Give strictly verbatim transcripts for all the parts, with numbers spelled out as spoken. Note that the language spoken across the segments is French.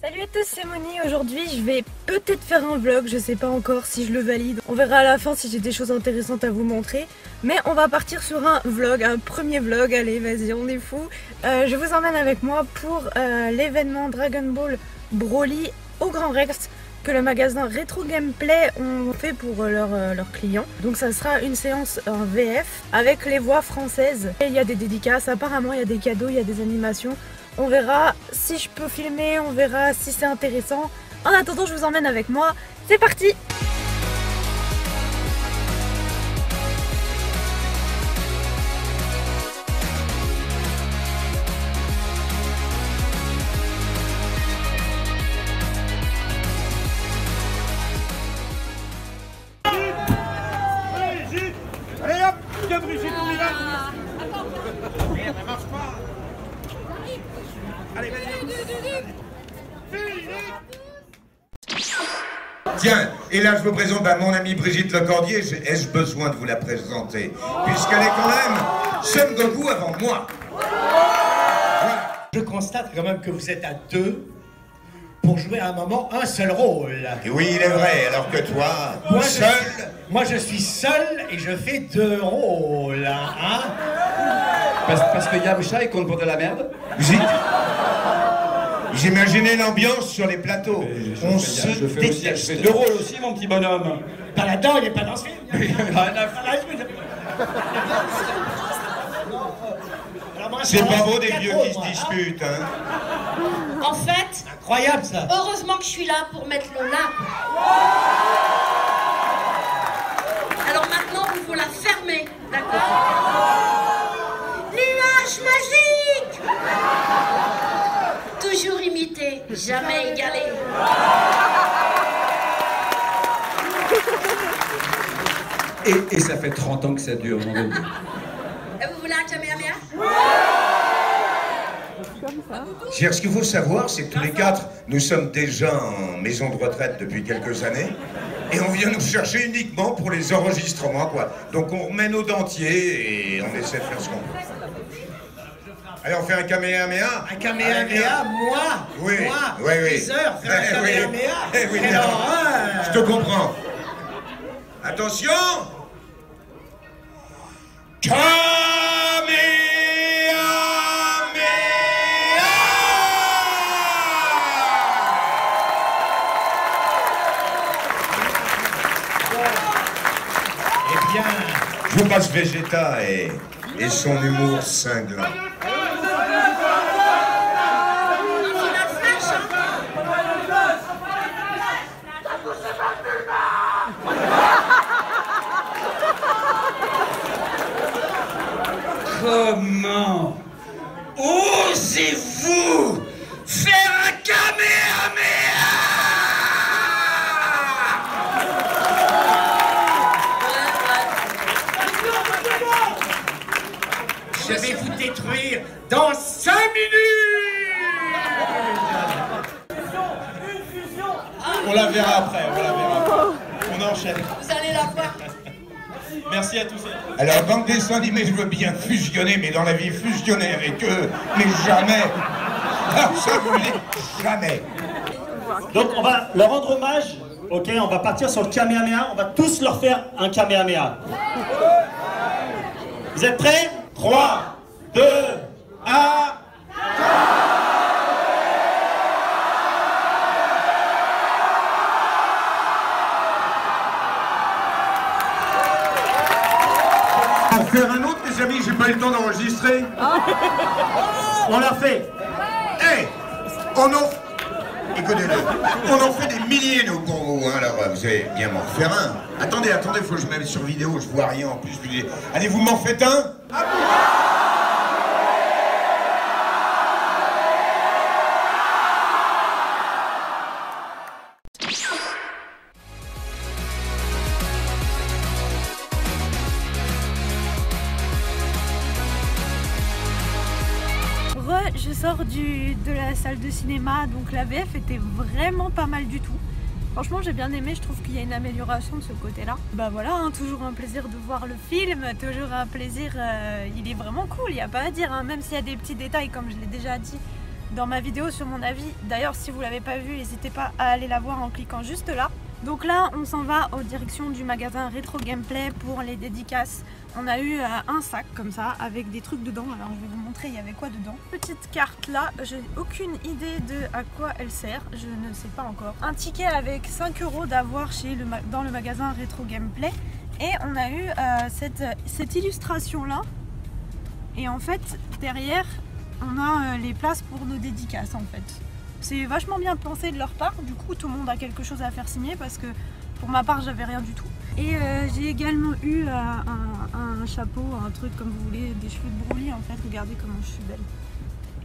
Salut à tous, c'est Moni. Aujourd'hui je vais peut-être faire un vlog, je sais pas encore si je le valide. On verra à la fin si j'ai des choses intéressantes à vous montrer. Mais on va partir sur un vlog, un premier vlog, allez vas-y on est fou. Euh, je vous emmène avec moi pour euh, l'événement Dragon Ball Broly au Grand Rex que le magasin Retro Gameplay ont fait pour leurs euh, leur clients. Donc ça sera une séance en V F avec les voix françaises. Et il y a des dédicaces, apparemment il y a des cadeaux, il y a des animations. On verra si je peux filmer, on verra si c'est intéressant. En attendant, je vous emmène avec moi. C'est parti! Brigitte! Allez hop! Viens Brigitte, on y va! Attends! Merde, elle marche pas! Allez, tiens, et là je vous présente bah, mon amie Brigitte Lecordier. Ai-je besoin de vous la présenter, puisqu'elle est quand même Son Goku avant moi. Je constate quand même que vous êtes à deux pour jouer à un moment un seul rôle. Et oui, il est vrai, alors que toi, moi, seul... Je, moi je suis seul et je fais deux rôles, hein. Parce, parce que Yamcha, il compte pour de la merde. J'imaginais l'ambiance sur les plateaux. On se déteste. C'est deux rôles aussi, mon petit bonhomme. Pas là-dedans, il n'est pas dans ce film. C'est pas beau des vieux qui se disputent. Hein. En fait, incroyable ça. Heureusement que je suis là pour mettre le là. Alors maintenant, il faut la fermer, d'accord? Magique, toujours imité, jamais égalé. Et, et ça fait trente ans que ça dure, mon ami. Vous voulez un Kamehameha? Ouais. Ce qu'il faut savoir, c'est que tous les quatre, nous sommes déjà en maison de retraite depuis quelques années. Et on vient nous chercher uniquement pour les enregistrements, quoi. Donc on remet nos dentiers et on essaie de faire ce qu'on peut. Allez, on fait un Kamehameha. Un Kamehameha, moi, oui, moi, oui, oui. Mes heures, faire eh, un Kamehameha. Eh, oui, eh, euh... je te comprends. Attention. Kamehameha. Eh bien, je vous passe Végéta et, et son humour cinglant. Comment osez-vous faire un Kamehameha? Je vais vous détruire dans cinq minutes. Une fusion. On la verra après, on la verra après. On enchaîne. Vous allez la voir. Merci à tous. Alors, bande dessin animée, je veux bien fusionner, mais dans la vie, fusionner avec eux, mais jamais. Absolument jamais. Donc, on va leur rendre hommage, ok? On va partir sur le Kamehameha, on va tous leur faire un Kamehameha. Vous êtes prêts? trois, deux, un... Faire un autre, mes amis, j'ai pas eu le temps d'enregistrer. On l'a fait. Eh hey, on en... Écoutez-le. On en fait des milliers, nous, pour vous. Hein, alors, vous allez bien m'en faire un. Attendez, attendez, faut que je me mette sur vidéo, je vois rien en plus. Allez, vous m'en faites un? Ah, je sors du, de la salle de cinéma, donc la V F était vraiment pas mal du tout. Franchement j'ai bien aimé, je trouve qu'il y a une amélioration de ce côté là. Bah voilà, hein, toujours un plaisir de voir le film, toujours un plaisir, euh, il est vraiment cool, il n'y a pas à dire, hein, même s'il y a des petits détails comme je l'ai déjà dit dans ma vidéo sur mon avis. D'ailleurs, si vous ne l'avez pas vu, n'hésitez pas à aller la voir en cliquant juste là. Donc là, on s'en va en direction du magasin Retro Gameplay pour les dédicaces. On a eu un sac comme ça avec des trucs dedans. Alors je vais vous montrer il y avait quoi dedans. Petite carte là, je n'ai aucune idée de à quoi elle sert, je ne sais pas encore. Un ticket avec cinq euros d'avoir chez le dans le magasin Retro Gameplay. Et on a eu euh, cette, cette illustration là. Et en fait, derrière, on a euh, les places pour nos dédicaces en fait. C'est vachement bien pensé de leur part, du coup tout le monde a quelque chose à faire signer parce que pour ma part j'avais rien du tout. Et euh, j'ai également eu euh, un, un chapeau, un truc comme vous voulez, des cheveux de Broly en fait, regardez comment je suis belle.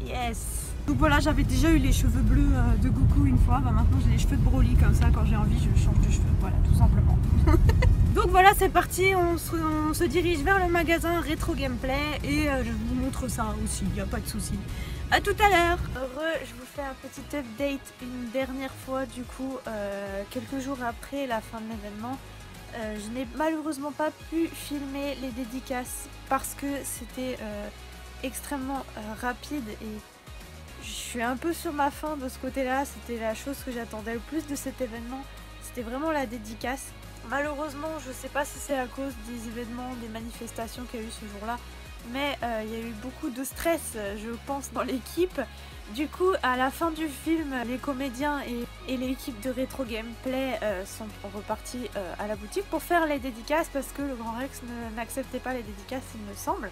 Yes. Donc voilà, j'avais déjà eu les cheveux bleus euh, de Goku une fois, bah, maintenant j'ai les cheveux de Broly comme ça, quand j'ai envie je change de cheveux, voilà tout simplement. Donc voilà, c'est parti, on se, on se dirige vers le magasin Retro Gameplay et euh, je vous montre ça aussi, il n'y a pas de souci. A tout à l'heure. Heureux, je vous fais un petit update une dernière fois du coup, euh, quelques jours après la fin de l'événement. Euh, je n'ai malheureusement pas pu filmer les dédicaces parce que c'était euh, extrêmement euh, rapide et je suis un peu sur ma faim de ce côté-là. C'était la chose que j'attendais le plus de cet événement, c'était vraiment la dédicace. Malheureusement, je ne sais pas si c'est à cause des événements, des manifestations qu'il y a eu ce jour-là, mais il euh, y a eu beaucoup de stress je pense dans l'équipe. Du coup à la fin du film les comédiens et, et l'équipe de Retro Gameplay euh, sont repartis euh, à la boutique pour faire les dédicaces parce que le Grand Rex n'acceptait pas les dédicaces il me semble.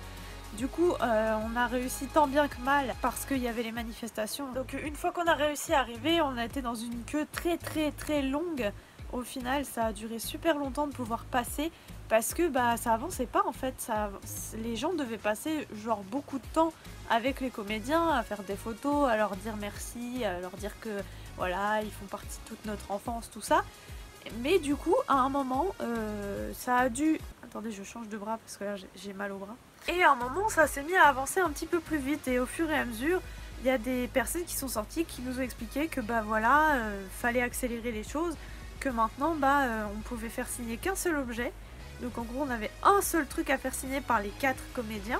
Du coup euh, on a réussi tant bien que mal parce qu'il y avait les manifestations. Donc une fois qu'on a réussi à arriver, on a été dans une queue très très très longue. Au final ça a duré super longtemps de pouvoir passer parce que bah, ça avançait pas en fait, ça, les gens devaient passer genre beaucoup de temps avec les comédiens à faire des photos, à leur dire merci, à leur dire que voilà ils font partie de toute notre enfance, tout ça. Mais du coup à un moment euh, ça a dû... Attendez je change de bras parce que là j'ai mal au bras. Et à un moment ça s'est mis à avancer un petit peu plus vite et au fur et à mesure il y a des personnes qui sont sorties qui nous ont expliqué que bah voilà, euh, fallait accélérer les choses. Que maintenant bah euh, on pouvait faire signer qu'un seul objet, donc en gros on avait un seul truc à faire signer par les quatre comédiens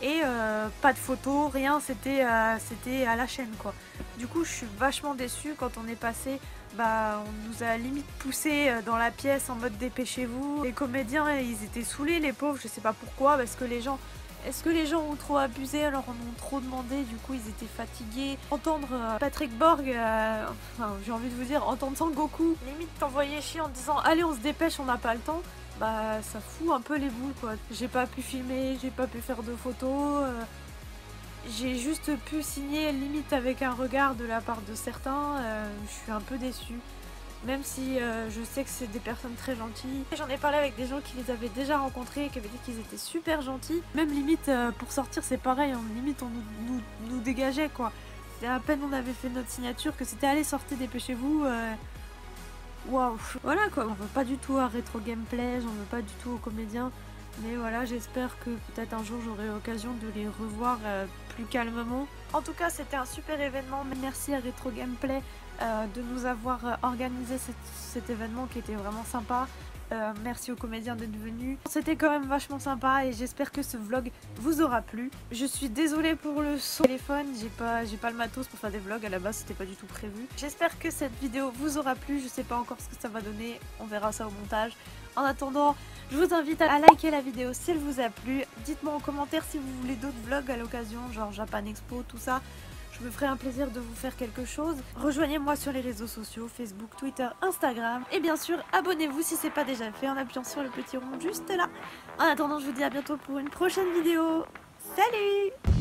et euh, pas de photos, rien, c'était euh, c'était à la chaîne quoi. Du coup je suis vachement déçue quand on est passé, bah on nous a limite poussé dans la pièce en mode dépêchez-vous. Les comédiens ils étaient saoulés les pauvres, je sais pas pourquoi, parce que les gens, est-ce que les gens ont trop abusé, alors on en a trop demandé, du coup ils étaient fatigués. Entendre euh, Patrick Borg, euh, enfin j'ai envie de vous dire, entendre sans Goku, limite t'envoyer chier en disant allez on se dépêche, on n'a pas le temps, bah ça fout un peu les boules quoi. J'ai pas pu filmer, j'ai pas pu faire de photos, euh, j'ai juste pu signer limite avec un regard de la part de certains, euh, je suis un peu déçue. Même si euh, je sais que c'est des personnes très gentilles. J'en ai parlé avec des gens qui les avaient déjà rencontrés, qui avaient dit qu'ils étaient super gentils. Même limite euh, pour sortir c'est pareil, hein, limite on nous, nous, nous dégageait quoi. C'était à peine on avait fait notre signature que c'était allez sortez dépêchez-vous. Waouh wow. Voilà quoi, on veut pas du tout à Retro Gameplay, j'en veux pas du tout aux comédiens. Mais voilà, j'espère que peut-être un jour j'aurai l'occasion de les revoir euh, plus calmement. En tout cas, c'était un super événement. Merci à Retro Gameplay euh, de nous avoir euh, organisé cette, cet événement qui était vraiment sympa. Euh, merci aux comédiens d'être venus. C'était quand même vachement sympa et j'espère que ce vlog vous aura plu. Je suis désolée pour le son téléphone, j'ai pas, j'ai pas le matos pour faire des vlogs, à la base c'était pas du tout prévu. J'espère que cette vidéo vous aura plu, je sais pas encore ce que ça va donner, on verra ça au montage. En attendant, je vous invite à liker la vidéo si elle vous a plu. Dites-moi en commentaire si vous voulez d'autres vlogs à l'occasion, genre Japan Expo, tout ça. Je me ferai un plaisir de vous faire quelque chose. Rejoignez-moi sur les réseaux sociaux, Facebook, Twitter, Instagram. Et bien sûr, abonnez-vous si ce n'est pas déjà fait en appuyant sur le petit rond juste là. En attendant, je vous dis à bientôt pour une prochaine vidéo. Salut!